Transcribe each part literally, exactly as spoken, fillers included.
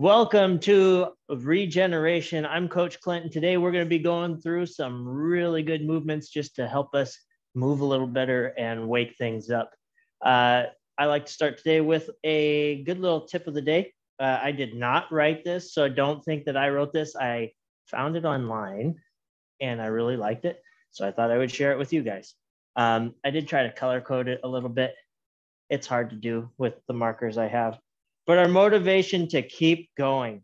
Welcome to Regeneration. I'm Coach Clinton. Today we're going to be going through some really good movements just to help us move a little better and wake things up. Uh, I like to start today with a good little tip of the day. Uh, I did not write this, so don't think that I wrote this. I found it online and I really liked it, so I thought I would share it with you guys. Um, I did try to color code it a little bit. It's hard to do with the markers I have. But our motivation to keep going,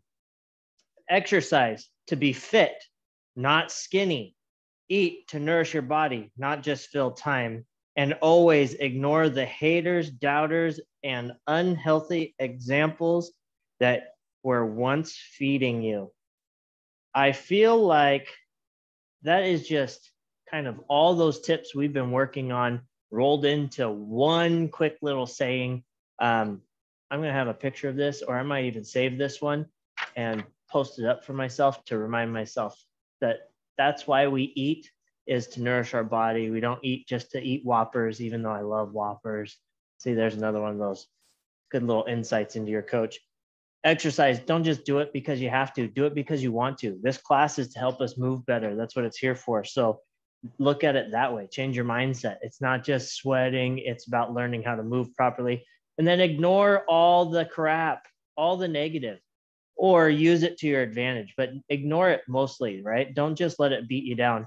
exercise to be fit, not skinny, eat to nourish your body, not just fill time, and always ignore the haters, doubters, and unhealthy examples that were once feeding you. I feel like that is just kind of all those tips we've been working on rolled into one quick little saying. Um, I'm going to have a picture of this, or I might even save this one and post it up for myself to remind myself that that's why we eat, is to nourish our body. We don't eat just to eat Whoppers, even though I love Whoppers. See, there's another one of those good little insights into your coach. Exercise, don't just do it because you have to. Do it because you want to. This class is to help us move better. That's what it's here for. So look at it that way. Change your mindset. It's not just sweating. It's about learning how to move properly. And then ignore all the crap, all the negative, or use it to your advantage, but ignore it mostly, right? Don't just let it beat you down.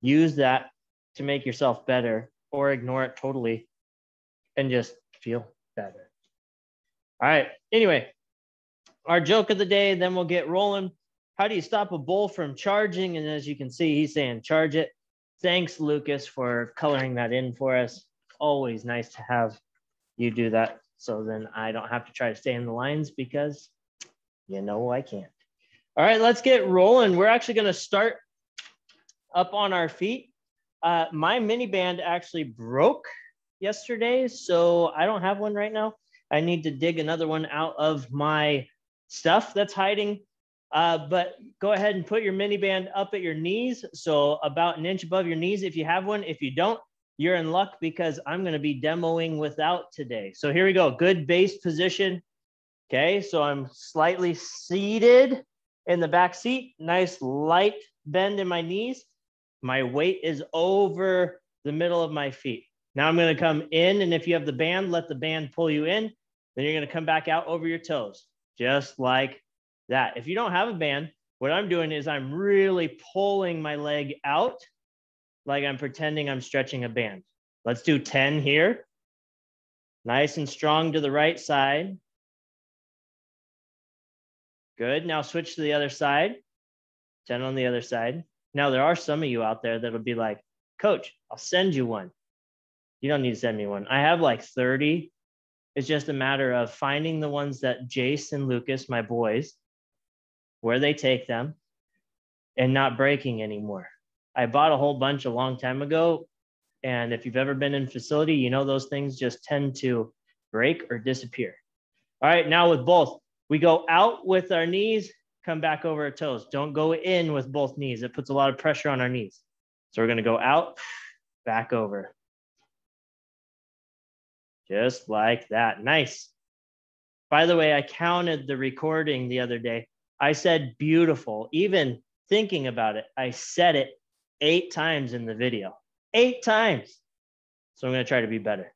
Use that to make yourself better, or ignore it totally and just feel better. All right, anyway, our joke of the day, then we'll get rolling. How do you stop a bull from charging? And as you can see, he's saying charge it. Thanks, Lucas, for coloring that in for us. Always nice to have you do that, so then I don't have to try to stay in the lines because you know I can't. All right, let's get rolling. We're actually going to start up on our feet. Uh, my mini band actually broke yesterday, so I don't have one right now. I need to dig another one out of my stuff that's hiding. Uh, but go ahead and put your mini band up at your knees, so about an inch above your knees if you have one. If you don't, you're in luck, because I'm going to be demoing without today. So here we go. Good base position. Okay, so I'm slightly seated in the back seat. Nice light bend in my knees. My weight is over the middle of my feet. Now I'm going to come in, and if you have the band, let the band pull you in. Then you're going to come back out over your toes, just like that. If you don't have a band, what I'm doing is I'm really pulling my leg out, like I'm pretending I'm stretching a band. Let's do ten here. Nice and strong to the right side. Good, now switch to the other side. ten on the other side. Now there are some of you out there that'll be like, Coach, I'll send you one. You don't need to send me one. I have like thirty. It's just a matter of finding the ones that Jace and Lucas, my boys, where they take them and not breaking anymore. I bought a whole bunch a long time ago, and if you've ever been in facility, you know those things just tend to break or disappear. All right, now with both, we go out with our knees, come back over our toes. Don't go in with both knees. It puts a lot of pressure on our knees. So we're going to go out, back over. Just like that. Nice. By the way, I counted the recording the other day. I said beautiful. Even thinking about it, I said it eight times in the video, eight times. So I'm going to try to be better.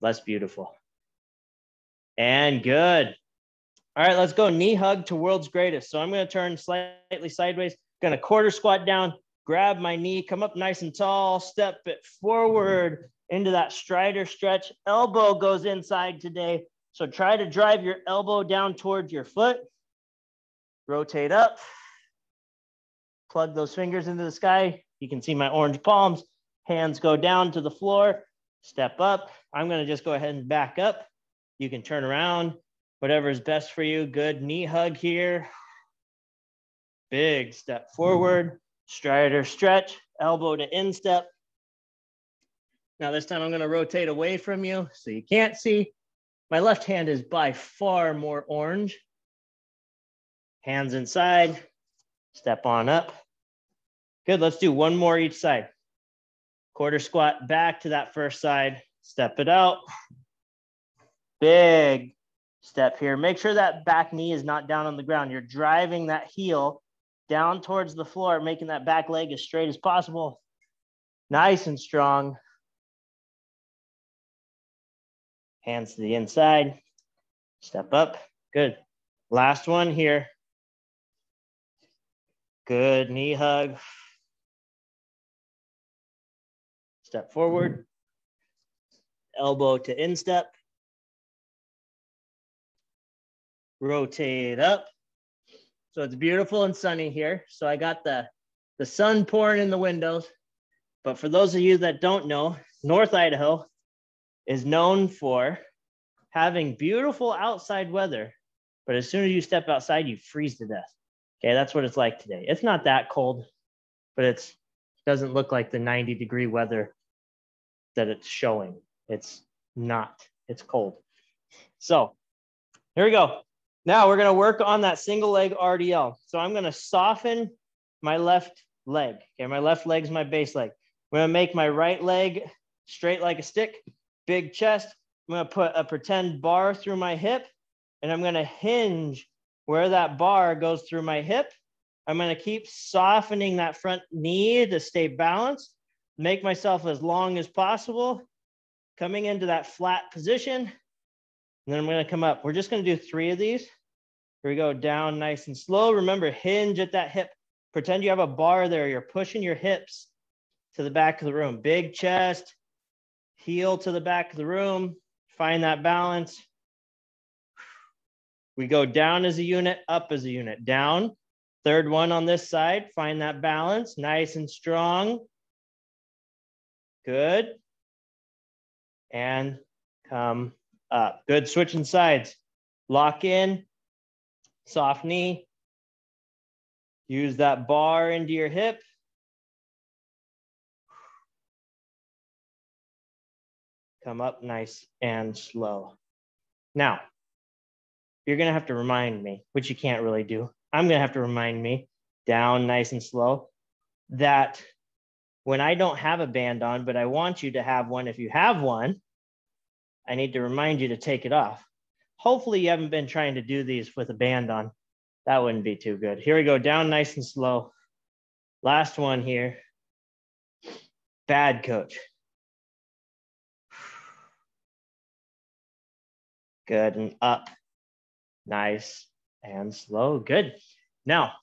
Less beautiful. And good. All right, let's go knee hug to world's greatest. So I'm going to turn slightly sideways, going to quarter squat down, grab my knee, come up nice and tall, step it forward into that strider stretch. Elbow goes inside today. So try to drive your elbow down towards your foot. Rotate up. Plug those fingers into the sky. You can see my orange palms. Hands go down to the floor. Step up. I'm going to just go ahead and back up. You can turn around. Whatever is best for you. Good knee hug here. Big step forward. Strider stretch. Elbow to instep. Now this time I'm going to rotate away from you so you can't see. My left hand is by far more orange. Hands inside. Step on up. Good, let's do one more each side. Quarter squat back to that first side, step it out. Big step here. Make sure that back knee is not down on the ground. You're driving that heel down towards the floor, making that back leg as straight as possible. Nice and strong. Hands to the inside. Step up. Good. Last one here. Good knee hug. Step forward. Elbow to instep. Rotate up. So it's beautiful and sunny here. So I got the, the sun pouring in the windows. But for those of you that don't know, North Idaho is known for having beautiful outside weather. But as soon as you step outside, you freeze to death. Okay, that's what it's like today. It's not that cold, but it doesn't look like the ninety degree weather that it's showing. It's not, it's cold. So here we go. Now we're gonna work on that single leg R D L. So I'm gonna soften my left leg. Okay, my left leg's my base leg. I'm gonna make my right leg straight like a stick, big chest. I'm gonna put a pretend bar through my hip, and I'm gonna hinge where that bar goes through my hip. I'm gonna keep softening that front knee to stay balanced, make myself as long as possible, coming into that flat position. And then I'm gonna come up. We're just gonna do three of these. Here we go, down nice and slow. Remember, hinge at that hip. Pretend you have a bar there. You're pushing your hips to the back of the room. Big chest, heel to the back of the room. Find that balance. We go down as a unit, up as a unit. Down, third one on this side. Find that balance, nice and strong. Good. And come up. Good, switching sides. Lock in, soft knee. Use that bar into your hip. Come up nice and slow. Now, you're gonna have to remind me, which you can't really do. I'm gonna have to remind me, down nice and slow, that when I don't have a band on, but I want you to have one, if you have one, I need to remind you to take it off. Hopefully you haven't been trying to do these with a band on. That wouldn't be too good. Here we go, down nice and slow. Last one here. Bad coach. Good, and up. Nice and slow, good. Now,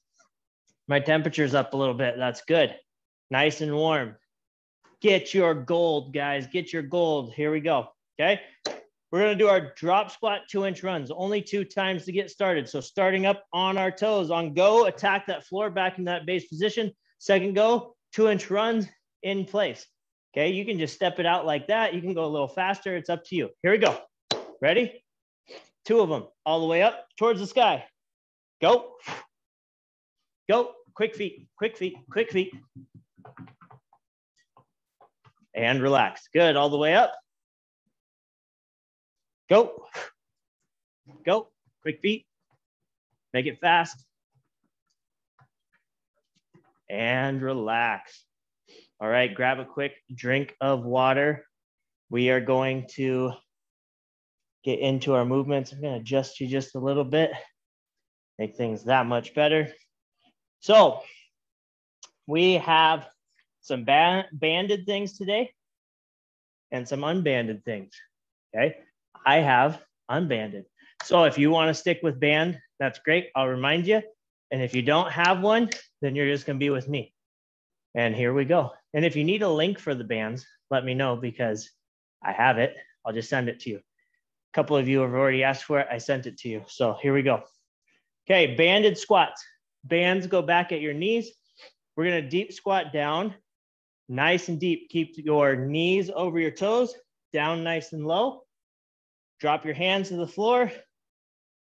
my temperature's up a little bit, that's good. Nice and warm. Get your gold, guys, get your gold. Here we go, okay? We're gonna do our drop squat two inch runs, only two times to get started. So starting up on our toes, on go, attack that floor back in that base position. Second go, two inch runs in place. Okay, you can just step it out like that. You can go a little faster, it's up to you. Here we go, ready? Two of them, all the way up towards the sky. Go, go, quick feet, quick feet, quick feet. And relax, good, all the way up. Go, go, quick feet, make it fast. And relax. All right, grab a quick drink of water. We are going to get into our movements. I'm gonna adjust you just a little bit, make things that much better. So we have some band banded things today and some unbanded things, okay? I have unbanded. So if you wanna stick with band, that's great, I'll remind you. And if you don't have one, then you're just gonna be with me. And here we go. And if you need a link for the bands, let me know because I have it, I'll just send it to you. A couple of you have already asked for it. I sent it to you. So here we go. Okay, banded squats. Bands go back at your knees. We're going to deep squat down, nice and deep. Keep your knees over your toes, down nice and low. Drop your hands to the floor.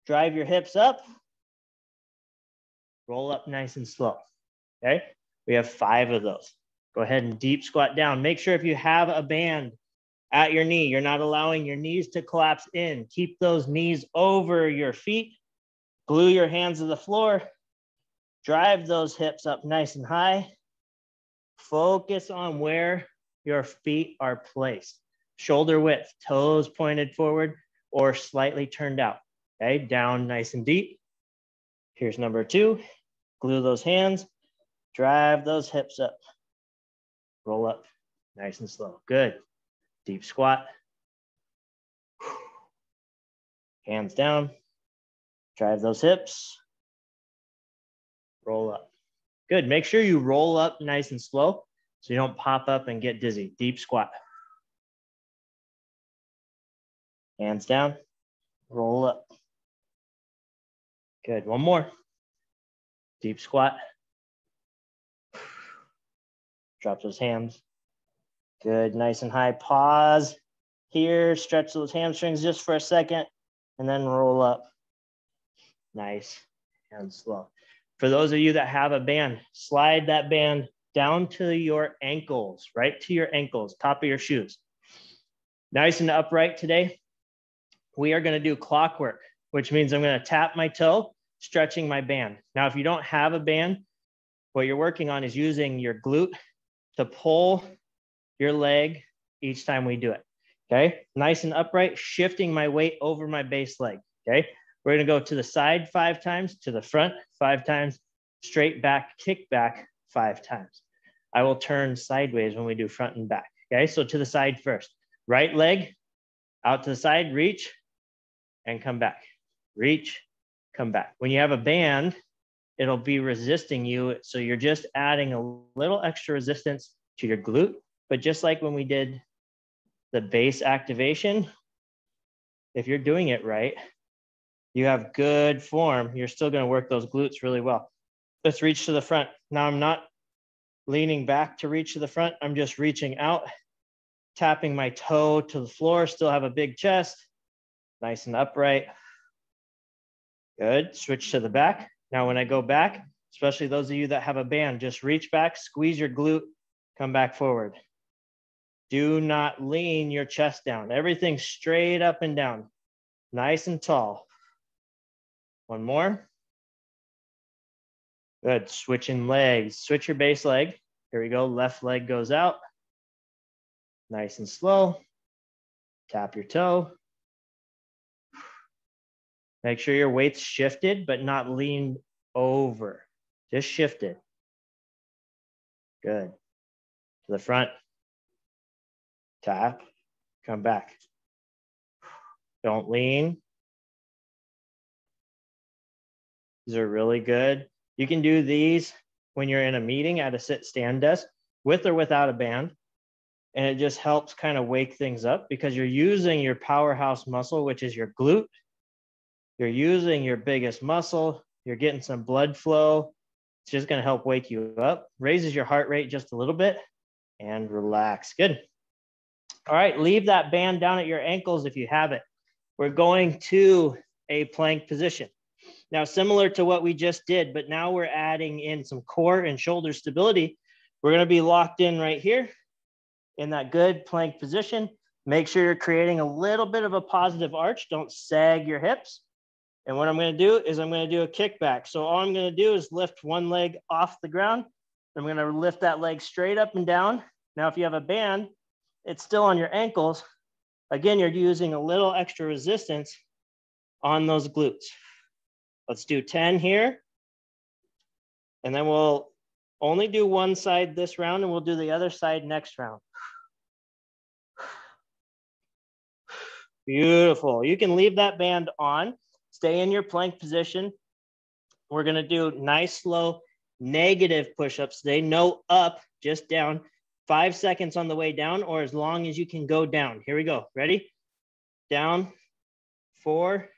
Drive your hips up. Roll up nice and slow. Okay, we have five of those. Go ahead and deep squat down. Make sure if you have a band at your knee, you're not allowing your knees to collapse in. Keep those knees over your feet. Glue your hands to the floor. Drive those hips up nice and high. Focus on where your feet are placed. Shoulder width, toes pointed forward or slightly turned out. Okay, down nice and deep. Here's number two. Glue those hands, drive those hips up, roll up nice and slow. Good. Deep squat. Hands down, drive those hips, roll up. Good. Make sure you roll up nice and slow so you don't pop up and get dizzy. Deep squat. Hands down, roll up. Good. One more. Deep squat. Drop those hands. Good. Nice and high. Pause here. Stretch those hamstrings just for a second and then roll up. Nice and slow. For those of you that have a band, slide that band down to your ankles, right to your ankles, top of your shoes. Nice and upright today. We are going to do clockwork, which means I'm going to tap my toe, stretching my band. Now, if you don't have a band, what you're working on is using your glute to pull your leg each time we do it. Okay, nice and upright, shifting my weight over my base leg. Okay, we're going to go to the side five times, to the front five times, straight back, kick back five times. I will turn sideways when we do front and back. Okay, so to the side first. Right leg out to the side, reach, and come back, reach, come back. When you have a band, it'll be resisting you. So you're just adding a little extra resistance to your glute. But just like when we did the base activation, if you're doing it right, you have good form, you're still gonna work those glutes really well. Let's reach to the front. Now I'm not leaning back to reach to the front. I'm just reaching out, tapping my toe to the floor, still have a big chest. Nice and upright. Good. Switch to the back. Now, when I go back, especially those of you that have a band, just reach back, squeeze your glute, come back forward. Do not lean your chest down. Everything straight up and down. Nice and tall. One more. Good. Switching legs. Switch your base leg. Here we go. Left leg goes out. Nice and slow. Tap your toe. Make sure your weight's shifted, but not leaned over. Just shifted. Good. To the front. Tap. Come back. Don't lean. These are really good. You can do these when you're in a meeting at a sit-stand desk with or without a band. And it just helps kind of wake things up because you're using your powerhouse muscle, which is your glute. You're using your biggest muscle. You're getting some blood flow. It's just going to help wake you up. Raises your heart rate just a little bit and relax. Good. All right. Leave that band down at your ankles if you have it. We're going to a plank position. Now, similar to what we just did, but now we're adding in some core and shoulder stability. We're going to be locked in right here in that good plank position. Make sure you're creating a little bit of a positive arch. Don't sag your hips. And what I'm going to do is I'm going to do a kickback. So all I'm going to do is lift one leg off the ground. I'm going to lift that leg straight up and down. Now, if you have a band, it's still on your ankles. Again, you're using a little extra resistance on those glutes. Let's do ten here. And then we'll only do one side this round and we'll do the other side next round. Beautiful. You can leave that band on. Stay in your plank position. We're going to do nice, slow, negative push-ups today. No up, just down. Five seconds on the way down or as long as you can go down. Here we go. Ready? Down, four,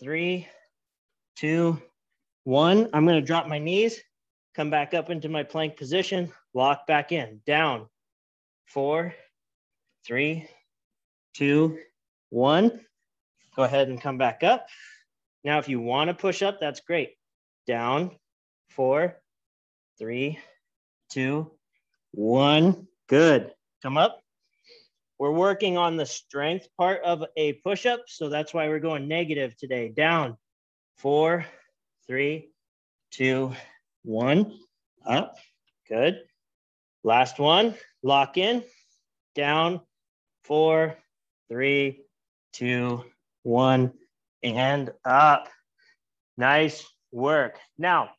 three, two, one. I'm going to drop my knees, come back up into my plank position, lock back in. Down, four, three, two, one. Go ahead and come back up. Now, if you want to push up, that's great. Down, four, three, two, one. Good. Come up. We're working on the strength part of a push-up, so that's why we're going negative today. Down, four, three, two, one. Up. Good. Last one. Lock in. Down, four, three, two, one. and up. Nice work. Now,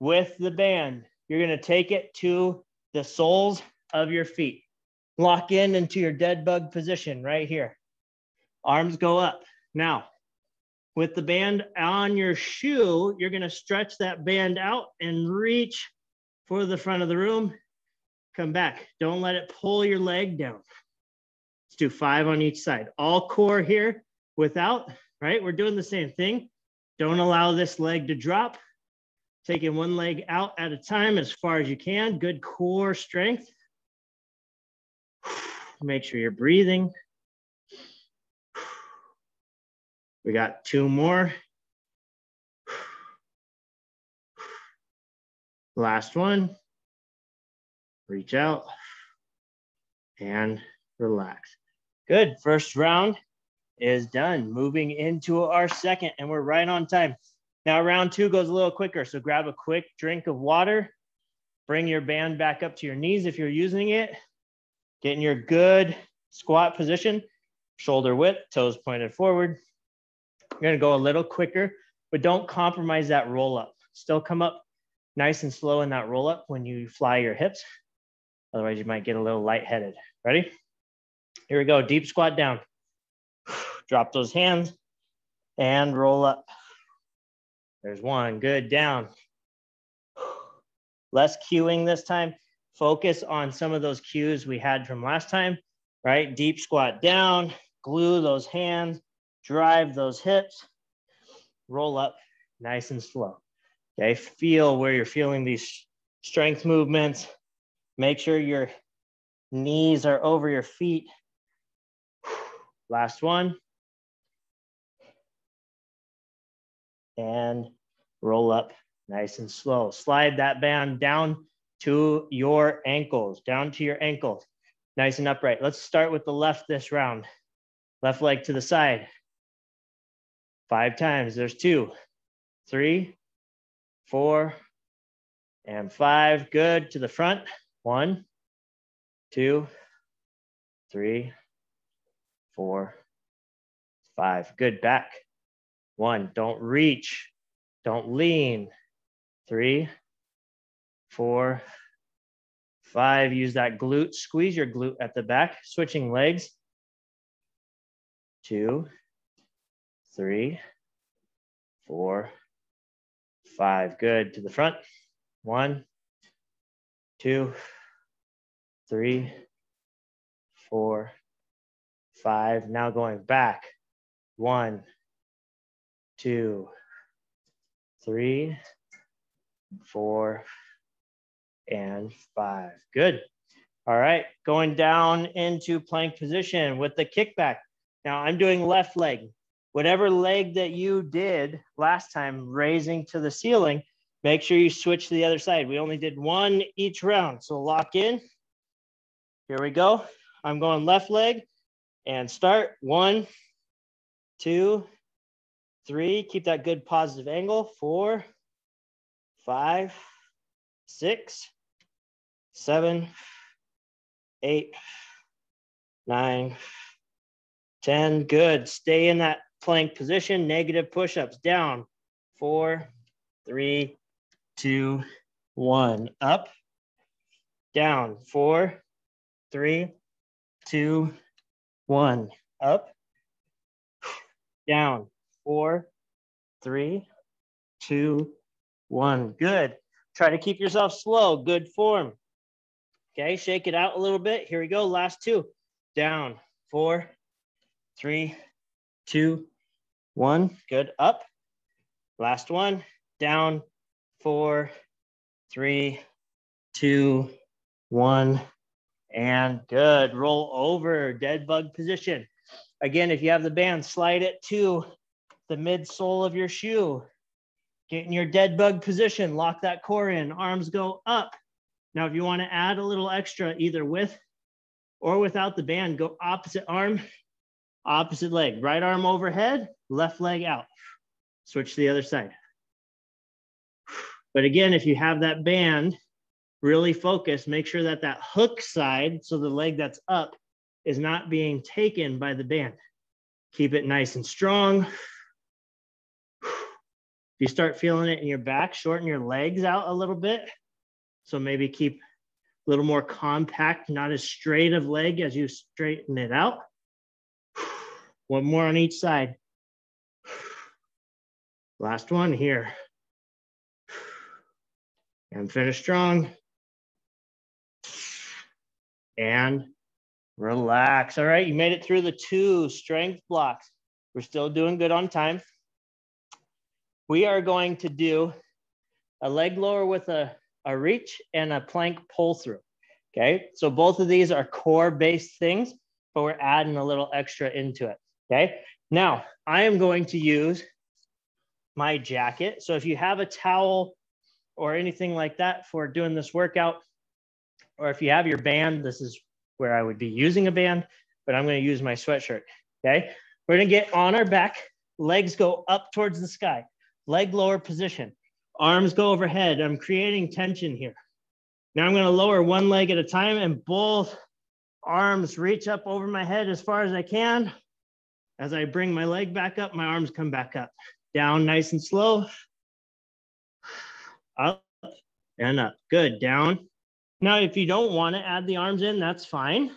with the band, you're going to take it to the soles of your feet. Lock in into your dead bug position right here. Arms go up. Now, with the band on your shoe, you're going to stretch that band out and reach for the front of the room. Come back. Don't let it pull your leg down. Let's do five on each side. All core here without, right? We're doing the same thing. Don't allow this leg to drop. Taking one leg out at a time as far as you can. Good core strength. Make sure you're breathing. We got two more. Last one. Reach out and relax. Good. First round is done. Moving into our second, and we're right on time. Now, round two goes a little quicker, so grab a quick drink of water. Bring your band back up to your knees if you're using it. Get in your good squat position, shoulder width, toes pointed forward. You're gonna go a little quicker, but don't compromise that roll up. Still come up nice and slow in that roll up when you fly your hips. Otherwise you might get a little lightheaded. Ready? Here we go, deep squat down. Drop those hands and roll up. There's one, good, down. Less cueing this time. Focus on some of those cues we had from last time, right? Deep squat down, glue those hands, drive those hips, roll up nice and slow. Okay, feel where you're feeling these strength movements. Make sure your knees are over your feet. Last one. And roll up nice and slow. Slide that band down to your ankles, down to your ankles, nice and upright. Let's start with the left this round. Left leg to the side. Five times, there's two, three, four, and five. Good, to the front. One, two, three, four, five. Good, back. One, don't reach, don't lean. Three, four, five, use that glute, squeeze your glute at the back, switching legs. Two, three, four, five, good, to the front. One, two, three, four, five, now going back. One, two, three, four, and five. Good. All right. Going down into plank position with the kickback. Now I'm doing left leg. Whatever leg that you did last time, raising to the ceiling, make sure you switch to the other side. We only did one each round. So lock in. Here we go. I'm going left leg and start. One, two, three. Keep that good positive angle. Four, five, six, seven, eight, nine, ten. Good. Stay in that plank position. Negative push-ups. Down. Four, three, two, one. Up. Down. Four, three, two, one. Up. Down. Four, three, two, one. Good. Try to keep yourself slow. Good form. Okay, shake it out a little bit. Here we go. Last two. Down. Four, three, two, one. Good. Up. Last one. Down. Four, three, two, one. And good. Roll over. Dead bug position. Again, if you have the band, slide it to the midsole of your shoe. Get in your dead bug position. Lock that core in. Arms go up. Now, if you want to add a little extra, either with or without the band, go opposite arm, opposite leg. Right arm overhead, left leg out. Switch to the other side. But again, if you have that band, really focus. Make sure that that hook side, so the leg that's up, is not being taken by the band. Keep it nice and strong. If you start feeling it in your back, shorten your legs out a little bit. So maybe keep a little more compact, not as straight of leg as you straighten it out. One more on each side. Last one here. And finish strong. And relax. All right, you made it through the two strength blocks. We're still doing good on time. We are going to do a leg lower with a, a reach and a plank pull through, okay? So both of these are core-based things, but we're adding a little extra into it, okay? Now, I am going to use my jacket. So if you have a towel or anything like that for doing this workout, or if you have your band, this is where I would be using a band, but I'm gonna use my sweatshirt, okay? We're gonna get on our back, legs go up towards the sky, leg lower position, arms go overhead. I'm creating tension here. Now I'm gonna lower one leg at a time and both arms reach up over my head as far as I can. As I bring my leg back up, my arms come back up. Down nice and slow, up and up, good, down. Now, if you don't want to add the arms in, that's fine.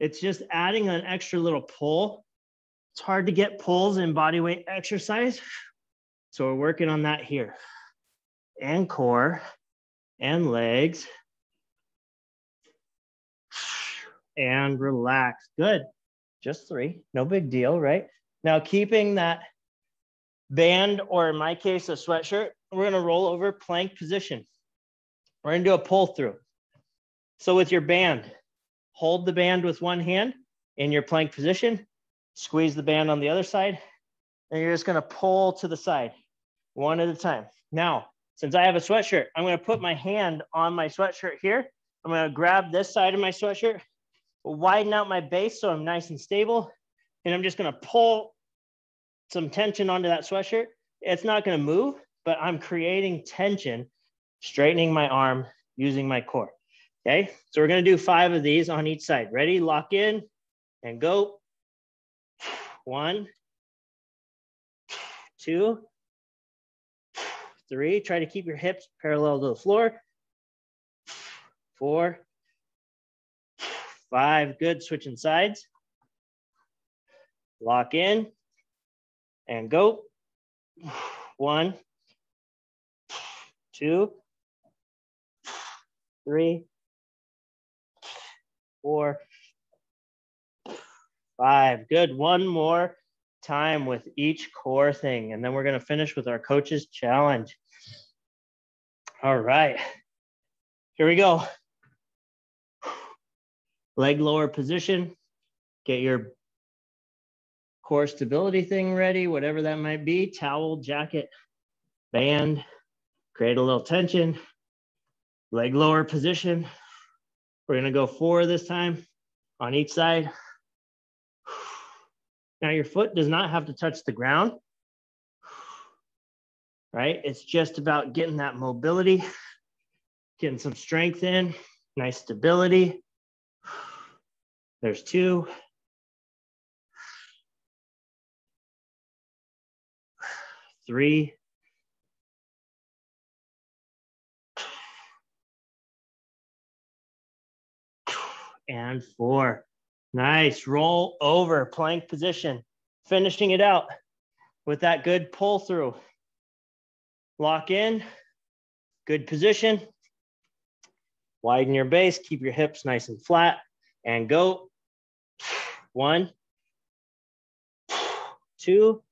It's just adding an extra little pull. It's hard to get pulls in bodyweight exercise. So we're working on that here. And core and legs. And relax. Good. Just three. No big deal, right? Now, keeping that band, or in my case, a sweatshirt, we're going to roll over plank position. We're gonna do a pull through. So with your band, hold the band with one hand in your plank position, squeeze the band on the other side, and you're just gonna pull to the side, one at a time. Now, since I have a sweatshirt, I'm gonna put my hand on my sweatshirt here. I'm gonna grab this side of my sweatshirt, widen out my base so I'm nice and stable, and I'm just gonna pull some tension onto that sweatshirt. It's not gonna move, but I'm creating tension, straightening my arm, using my core, okay? So we're gonna do five of these on each side. Ready, lock in, and go. One, two, three. Try to keep your hips parallel to the floor. Four, five, good, switching sides. Lock in, and go. One, two, three, four, five. Good, one more time with each core thing. And then we're gonna finish with our coach's challenge. All right, here we go. Leg lower position, get your core stability thing ready, whatever that might be, towel, jacket, band, create a little tension, leg lower position. We're gonna go four this time on each side. Now your foot does not have to touch the ground, right? It's just about getting that mobility, getting some strength in, nice stability. There's two. Three. And four. Nice, roll over, plank position. Finishing it out with that good pull through. Lock in, good position. Widen your base, keep your hips nice and flat, and go. One, two,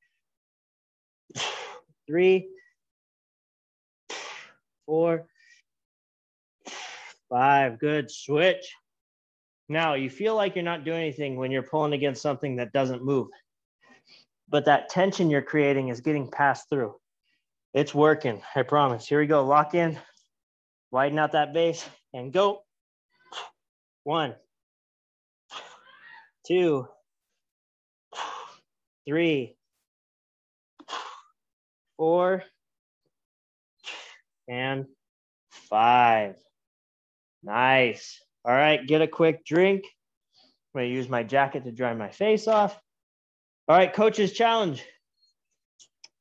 three, four, five, good, switch. Now, you feel like you're not doing anything when you're pulling against something that doesn't move. But that tension you're creating is getting passed through. It's working, I promise. Here we go, lock in, widen out that base, and go. One, two, three, four, and five. Nice. All right, get a quick drink. I'm gonna use my jacket to dry my face off. All right, coach's challenge.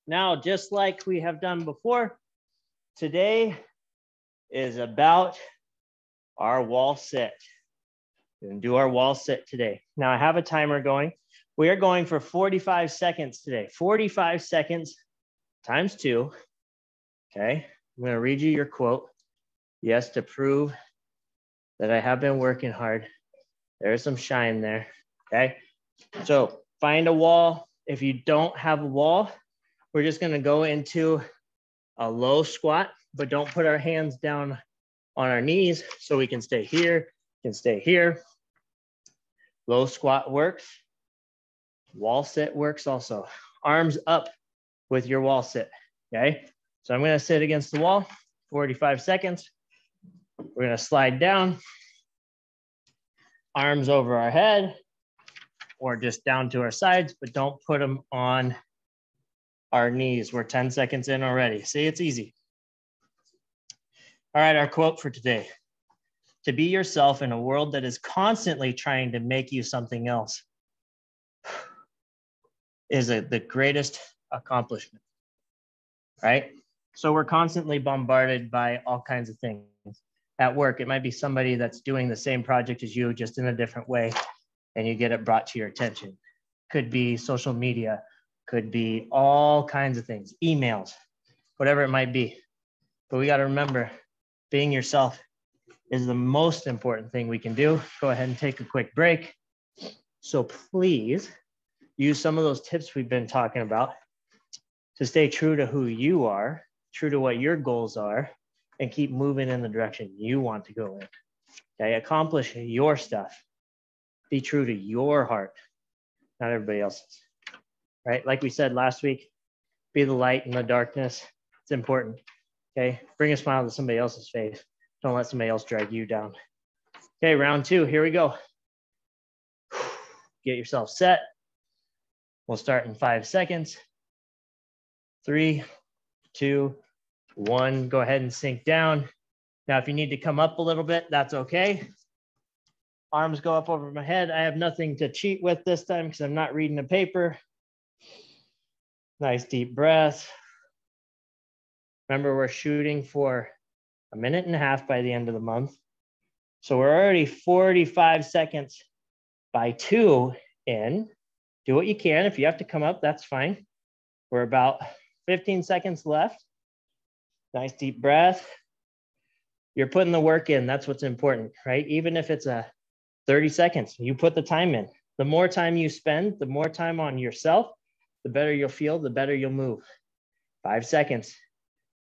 Now, just like we have done before, today is about our wall sit. We're gonna do our wall sit today. Now I have a timer going. We are going for forty-five seconds today. forty-five seconds times two. Okay, I'm gonna read you your quote. Yes, to prove that I have been working hard. There's some shine there, okay? So find a wall. If you don't have a wall, we're just gonna go into a low squat, but don't put our hands down on our knees, so we can stay here, can stay here. Low squat works. Wall sit works also. Arms up with your wall sit, okay? So I'm gonna sit against the wall, forty-five seconds. We're gonna slide down, arms over our head, or just down to our sides, but don't put them on our knees. We're ten seconds in already. See, it's easy. All right, our quote for today. To be yourself in a world that is constantly trying to make you something else is a, the greatest accomplishment, right? So we're constantly bombarded by all kinds of things. At work, it might be somebody that's doing the same project as you, just in a different way, and you get it brought to your attention. Could be social media, could be all kinds of things, emails, whatever it might be. But we got to remember, being yourself is the most important thing we can do. Go ahead and take a quick break. So please use some of those tips we've been talking about to stay true to who you are, true to what your goals are, and keep moving in the direction you want to go in. Okay, accomplish your stuff. Be true to your heart, not everybody else's, right? Like we said last week, be the light in the darkness. It's important, okay? Bring a smile to somebody else's face. Don't let somebody else drag you down. Okay, round two, here we go. Get yourself set. We'll start in five seconds. Three, two, one, go ahead and sink down. Now, if you need to come up a little bit, that's okay. Arms go up over my head. I have nothing to cheat with this time because I'm not reading a paper. Nice deep breath. Remember, we're shooting for a minute and a half by the end of the month. So we're already forty-five seconds by two in. Do what you can. If you have to come up, that's fine. We're about fifteen seconds left. Nice deep breath. You're putting the work in. That's what's important, right? Even if it's a thirty seconds, you put the time in. The more time you spend, the more time on yourself, the better you'll feel, the better you'll move. Five seconds.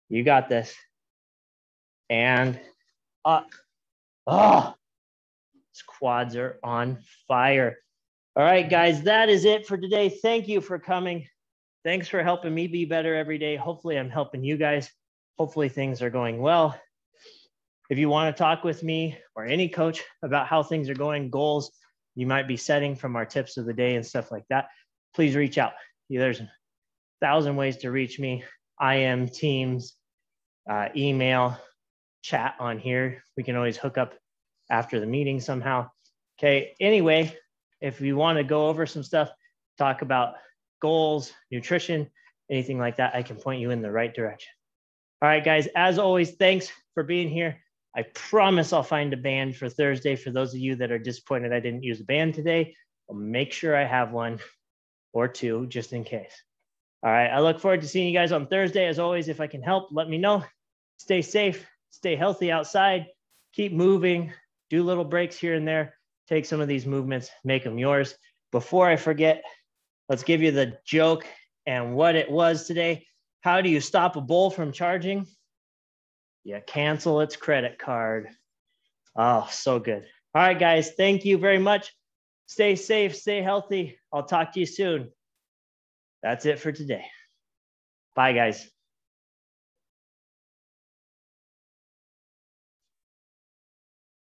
You got this. And up. Oh, these quads are on fire. All right, guys, that is it for today. Thank you for coming. Thanks for helping me be better every day. Hopefully I'm helping you guys. Hopefully things are going well. If you want to talk with me or any coach about how things are going, goals you might be setting from our tips of the day and stuff like that, please reach out. There's a thousand ways to reach me. I M, Teams, uh, email, chat on here. We can always hook up after the meeting somehow. Okay, anyway, if you want to go over some stuff, talk about goals, nutrition, anything like that, I can point you in the right direction. All right, guys, as always, thanks for being here. I promise I'll find a band for Thursday. For those of you that are disappointed I didn't use a band today, I'll make sure I have one or two just in case. All right, I look forward to seeing you guys on Thursday. As always, if I can help, let me know. Stay safe, stay healthy outside, keep moving, do little breaks here and there. Take some of these movements, make them yours. Before I forget, let's give you the joke and what it was today. How do you stop a bull from charging? You cancel its credit card. Oh, so good. All right, guys, thank you very much. Stay safe, stay healthy. I'll talk to you soon. That's it for today. Bye, guys.